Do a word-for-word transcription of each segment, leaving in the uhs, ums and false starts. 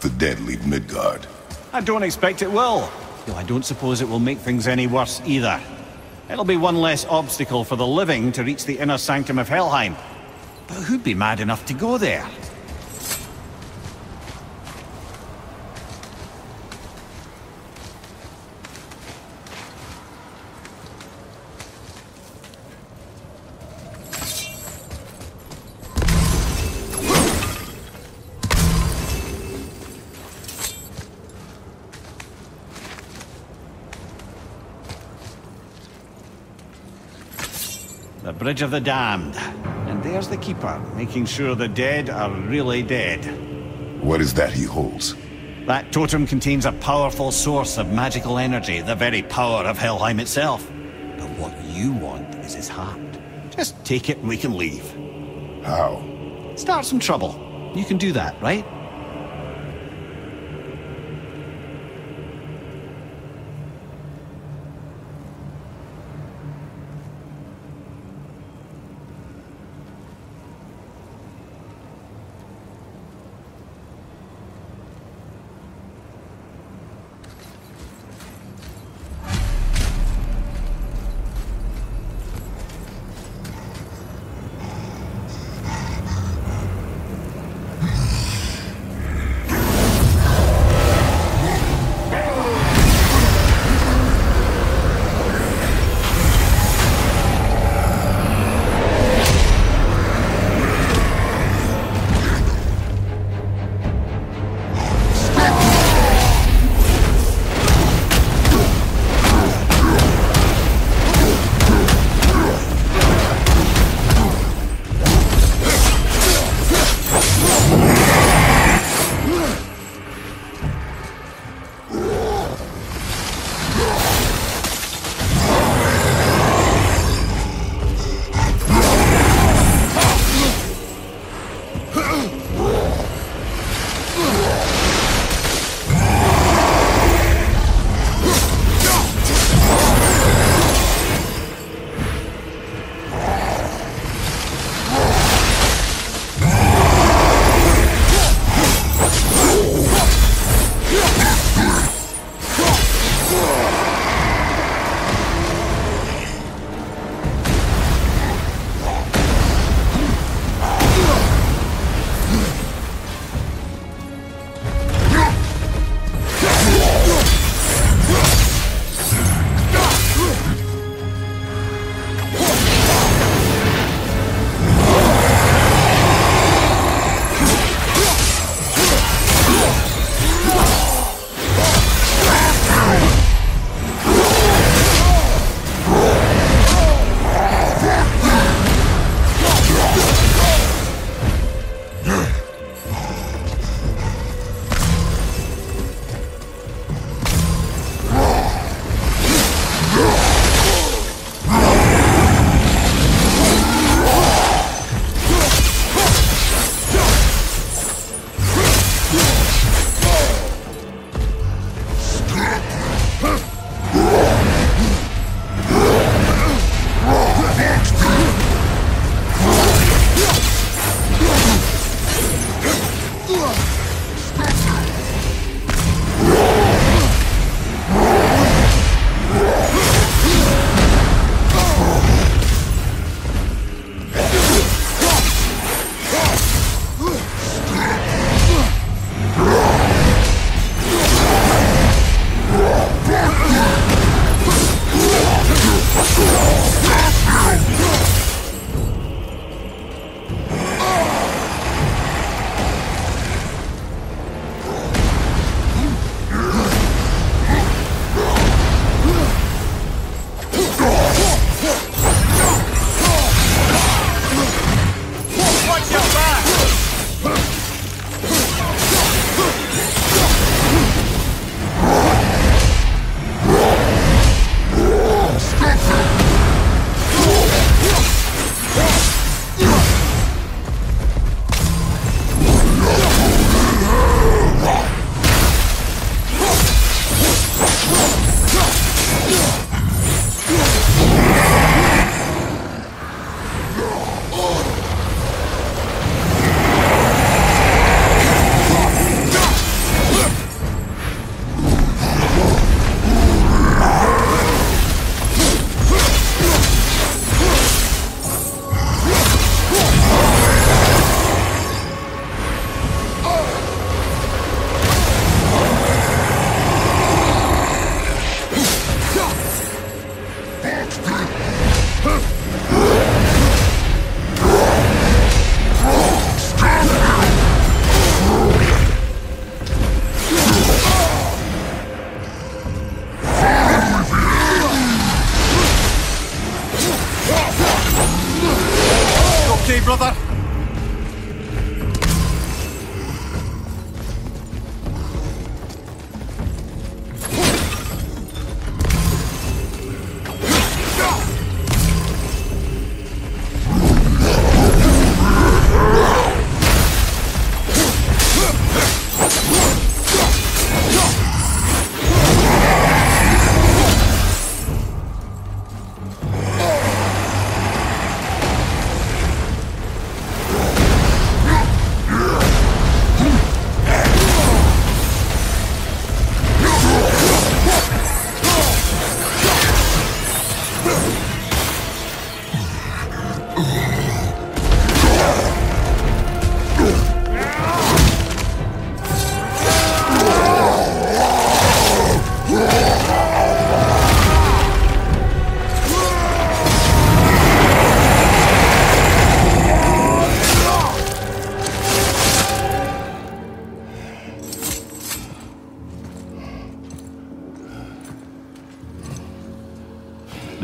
help the dead leave Midgard. I don't expect it will. I don't suppose it will make things any worse either. It'll be one less obstacle for the living to reach the inner sanctum of Helheim. But who'd be mad enough to go there? The Bridge of the Damned. And there's the Keeper, making sure the dead are really dead. What is that he holds? That totem contains a powerful source of magical energy, the very power of Helheim itself. But what you want is his heart. Just take it and we can leave. How? Start some trouble. You can do that, right?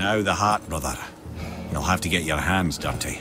Now the heart, brother. You'll have to get your hands dirty.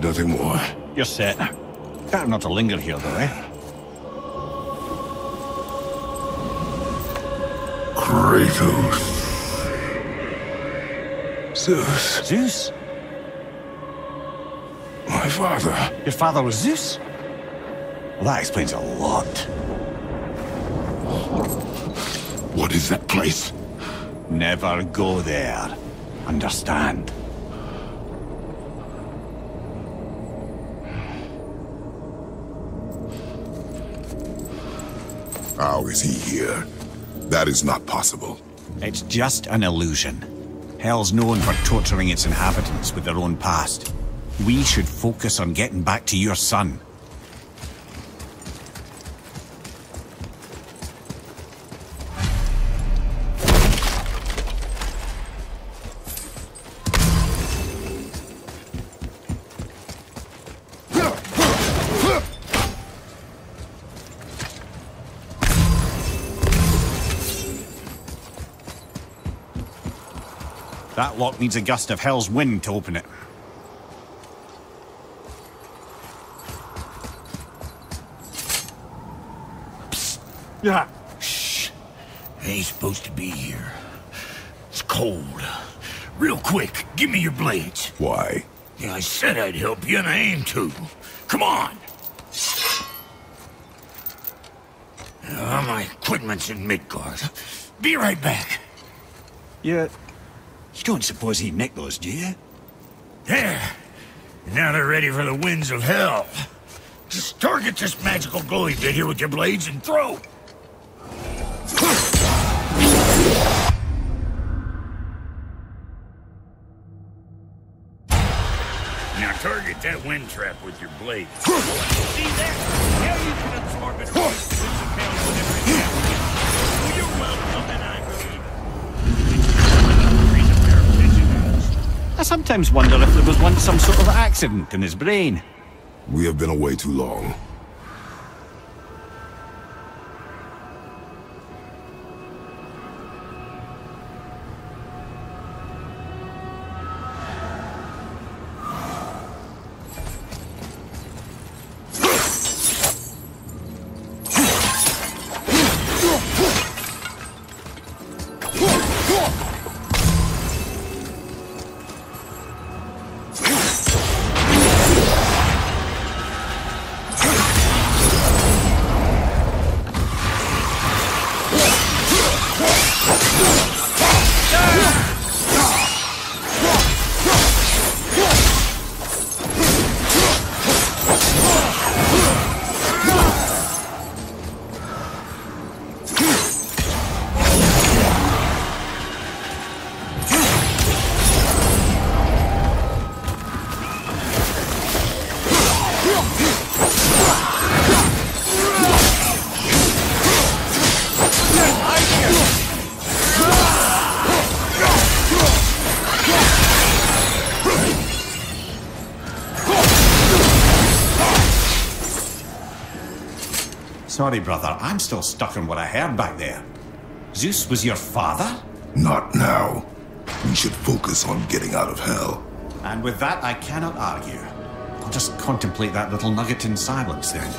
Nothing more. You're set. Better not to linger here, though, eh? Kratos. Zeus. Zeus? My father. Your father was Zeus? Well, that explains a lot. What is that place? Never go there. Understand? How is he here? That is not possible. It's just an illusion. Hell's known for torturing its inhabitants with their own past. We should focus on getting back to your son. That lock needs a gust of hell's wind to open it. Psst. Yeah. Shh. Ain't supposed to be here. It's cold. Real quick, give me your blades. Why? Yeah, I said I'd help you, and I aim to. Come on. Uh, my equipment's in Midgard. Be right back. Yeah. You don't suppose he nicked those, do you? There! Now they're ready for the winds of hell. Just target this magical glowy bit here with your blades and throw! Now target that wind trap with your blades. See there? Now you can absorb it. You're welcome, and I I sometimes wonder if there was once some sort of accident in his brain. We have been away too long. Come on. Sorry, brother. I'm still stuck on what I heard back there. Zeus was your father? Not now. We should focus on getting out of hell. And with that, I cannot argue. I'll just contemplate that little nugget in silence, then.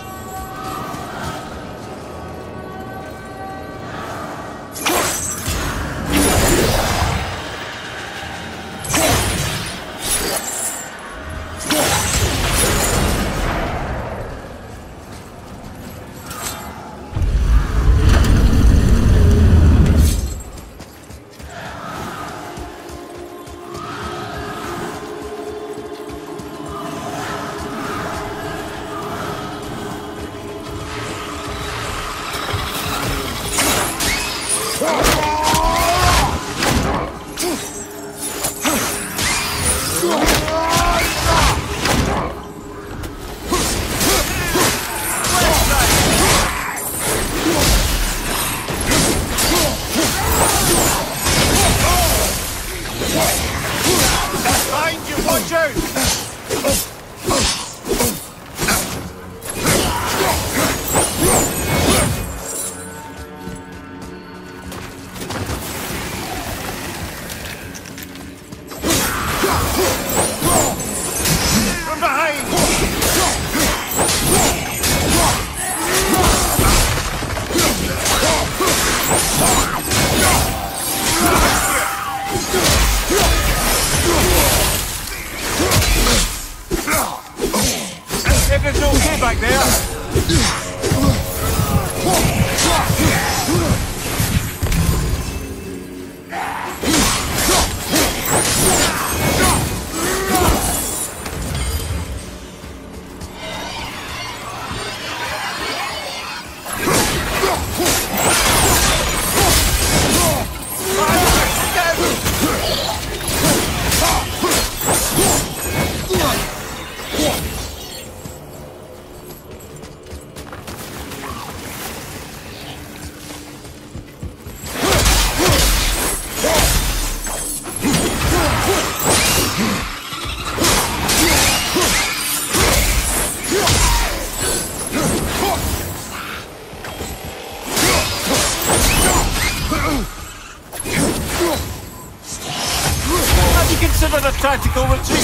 Tactical retreat!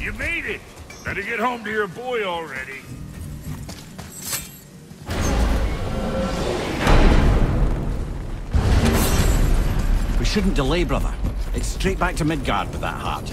You made it! Better get home to your boy already. Shouldn't delay, brother. It's straight back to Midgard with that heart.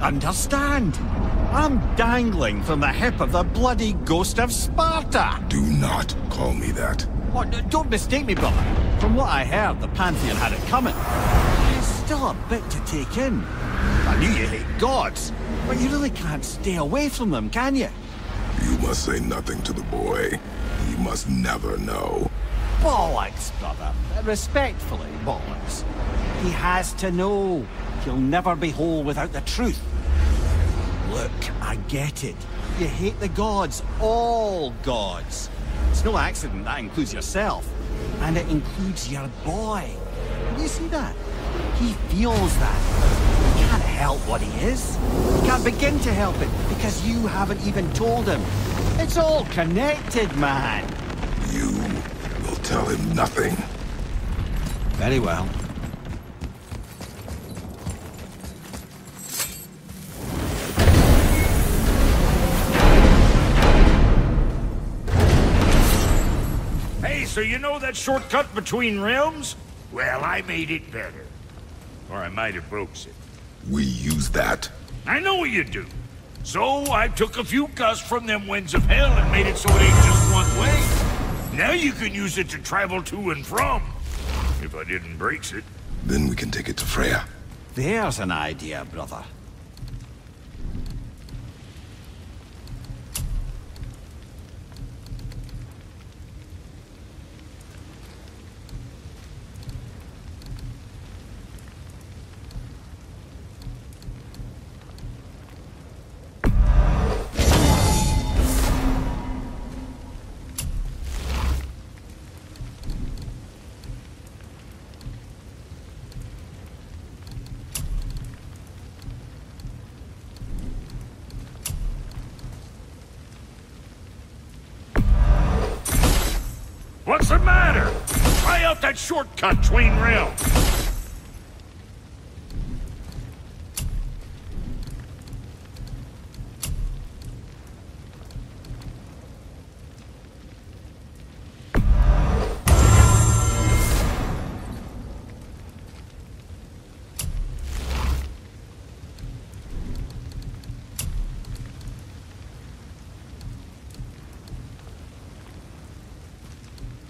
Understand? I'm dangling from the hip of the bloody ghost of Sparta! Do not call me that. Oh, no, don't mistake me, brother. From what I heard, the Pantheon had it coming. It's still a bit to take in. I knew you hate gods, but you really can't stay away from them, can you? You must say nothing to the boy. He must never know. Bollocks, brother. Respectfully, bollocks. He has to know. He'll never be whole without the truth. Look, I get it. You hate the gods, all gods. It's no accident that includes yourself. And it includes your boy. Do you see that? He feels that. He can't help what he is. He can't begin to help it, because you haven't even told him. It's all connected, man. You will tell him nothing. Very well. So you know that shortcut between realms? Well, I made it better. or I might have broke it. We use that. I know what you do. So I took a few gusts from them winds of hell and made it so it ain't just one way. Now you can use it to travel to and from. If I didn't break it. Then we can take it to Freya. There's an idea, brother. What's the matter? Try out that shortcut, Twain Realm.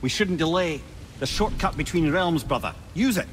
We shouldn't delay. The shortcut between realms, brother. Use it.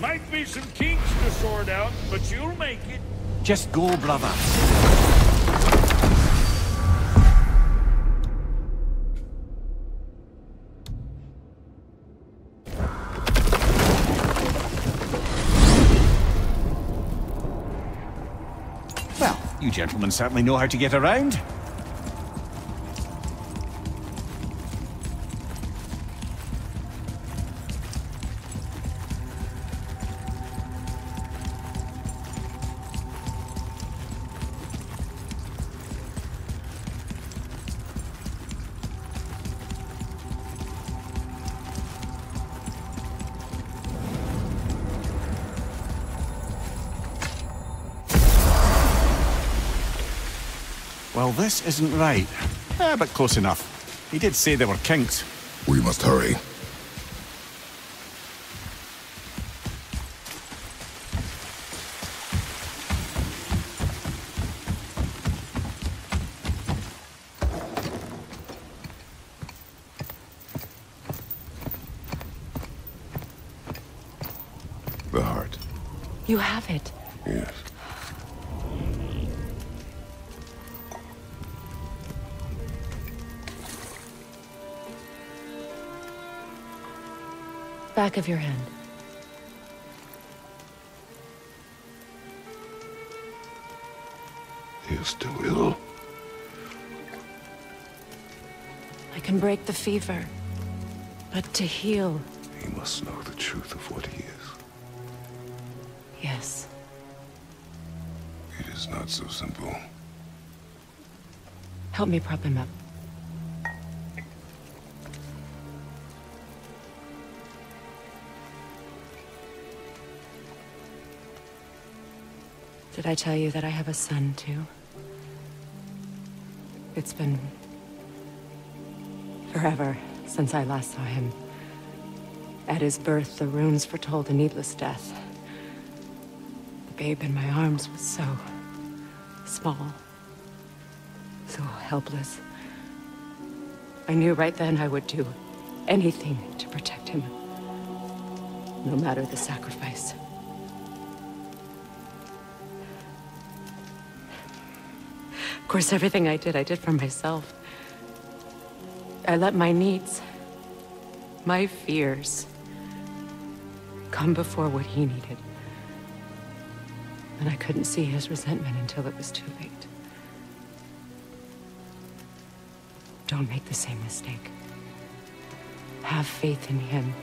Might be some kinks to sort out, but you'll make it. Just go, brother. Well, you gentlemen certainly know how to get around. Well, this isn't right. Ah, but close enough. He did say there were kinks. We must hurry. The heart. You have it. Yes. Back of your hand. You're still ill. I can break the fever, but to heal... He must know the truth of what he is. Yes. It is not so simple. Help me prop him up. Did I tell you that I have a son, too? It's been... forever since I last saw him. At his birth, the runes foretold a needless death. The babe in my arms was so small, so helpless. I knew right then I would do anything to protect him, no matter the sacrifice. Of course, everything I did, I did for myself. I let my needs, my fears, come before what he needed. And I couldn't see his resentment until it was too late. Don't make the same mistake. Have faith in him.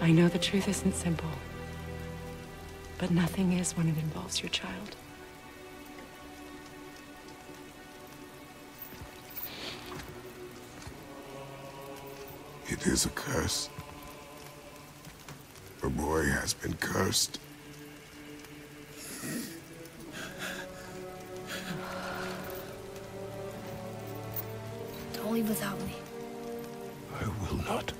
I know the truth isn't simple, but nothing is when it involves your child. It is a curse. The boy has been cursed. Don't leave without me. I will not.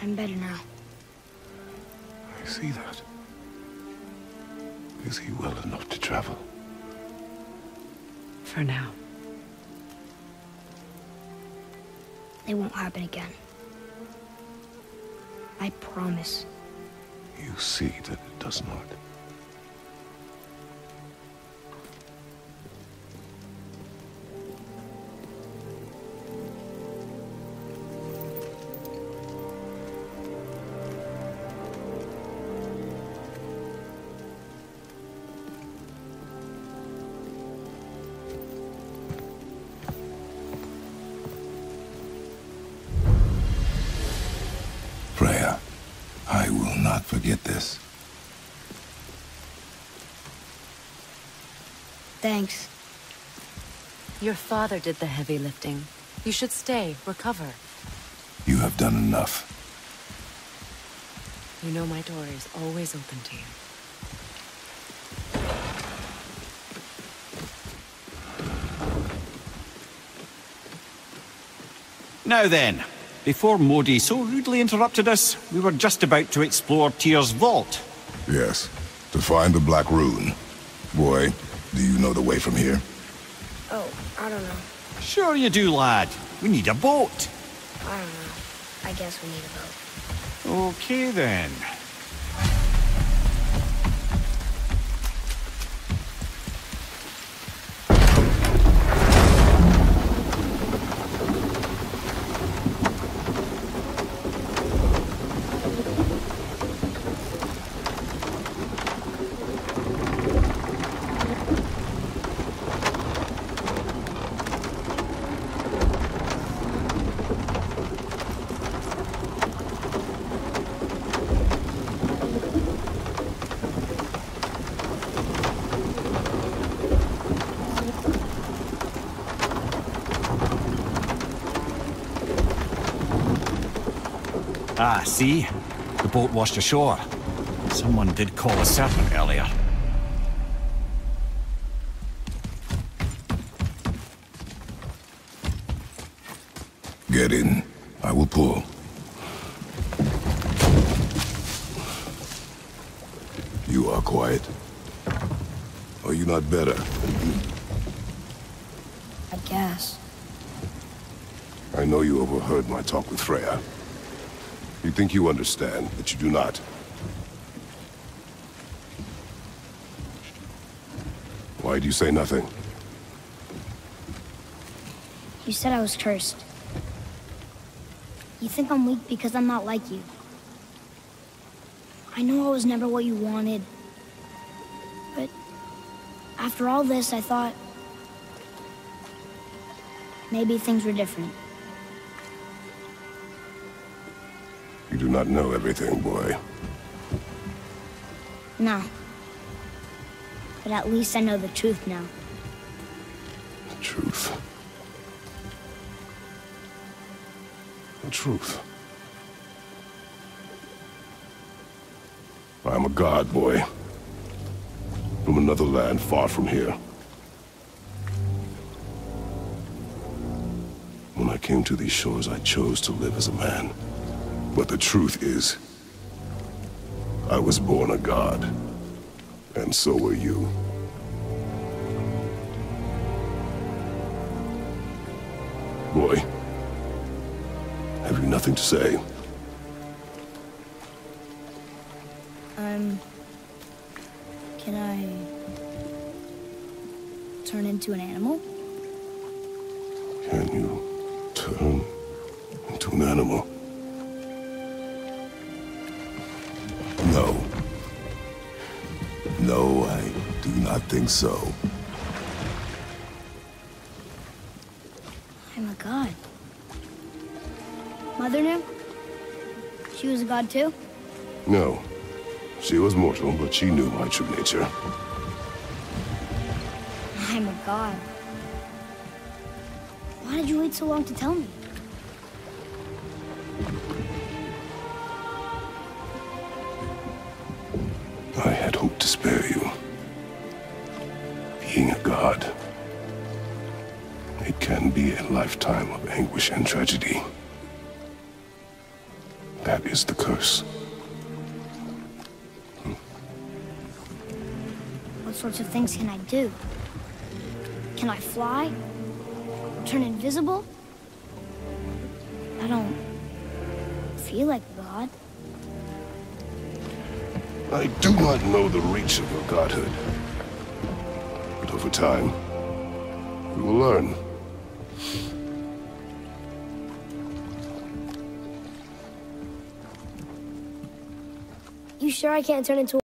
I'm better now. I see that. Is he well enough to travel? For now. It won't happen again. I promise. You see that it does not. Forget this. Thanks. Your father did the heavy lifting. You should stay, recover. You have done enough. You know my door is always open to you. Now then. Before Modi so rudely interrupted us, we were just about to explore Tyr's vault. Yes, to find the Black Rune. Boy, do you know the way from here? Oh, I don't know. Sure you do, lad. We need a boat. I don't know. I guess we need a boat. Okay, then. Ah, see? The boat washed ashore. Someone did call a serpent earlier. Get in. I will pull. You are quiet. Are you not better? I guess. I know you overheard my talk with Freya. You think you understand, but you do not. Why do you say nothing? You said I was cursed. You think I'm weak because I'm not like you. I know I was never what you wanted. But after all this, I thought maybe things were different. You do not know everything, boy. No. But at least I know the truth now. The truth. The truth. I'm a god, boy. from another land far from here. When I came to these shores, I chose to live as a man. But the truth is, I was born a god, and so were you. Boy, have you nothing to say? Um... Can I... turn into an animal? Can you turn into an animal? No. No, I do not think so. I'm a god. Mother knew? She was a god too? No. She was mortal, but she knew my true nature. I'm a god. Why did you wait so long to tell me? I had hoped to spare you. Being a god, it can be a lifetime of anguish and tragedy. That is the curse. Hmm. What sorts of things can I do? Can I fly? Or turn invisible? I don't feel like a god. I do not know the reach of your godhood, but over time, you will learn. You sure I can't turn into a...